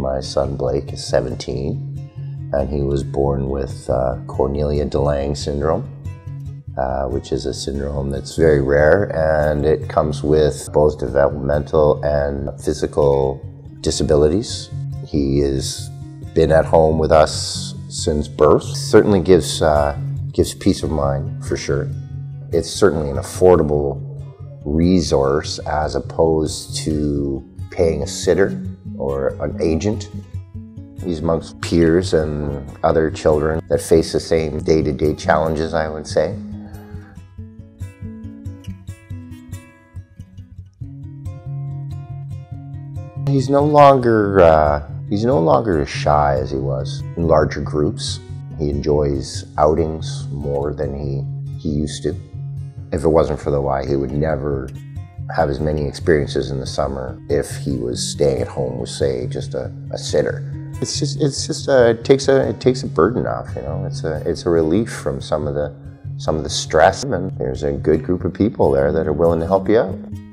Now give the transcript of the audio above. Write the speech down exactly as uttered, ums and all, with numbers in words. My son Blake is seventeen, and he was born with uh, Cornelia DeLange Syndrome, uh, which is a syndrome that's very rare, and it comes with both developmental and physical disabilities. He has been at home with us since birth. Certainly gives, uh, gives peace of mind, for sure. It's certainly an affordable resource as opposed to paying a sitter or an agent. He's amongst peers and other children that face the same day-to-day challenges, I would say. He's no longer, uh, he's no longer as shy as he was in larger groups. He enjoys outings more than he, he used to. If it wasn't for the Y, he would never have as many experiences in the summer if he was staying at home with, say, just a, a sitter. It's just, it's just a, it takes a, it takes a burden off, you know. It's a, it's a relief from some of the, some of the stress. And there's a good group of people there that are willing to help you out.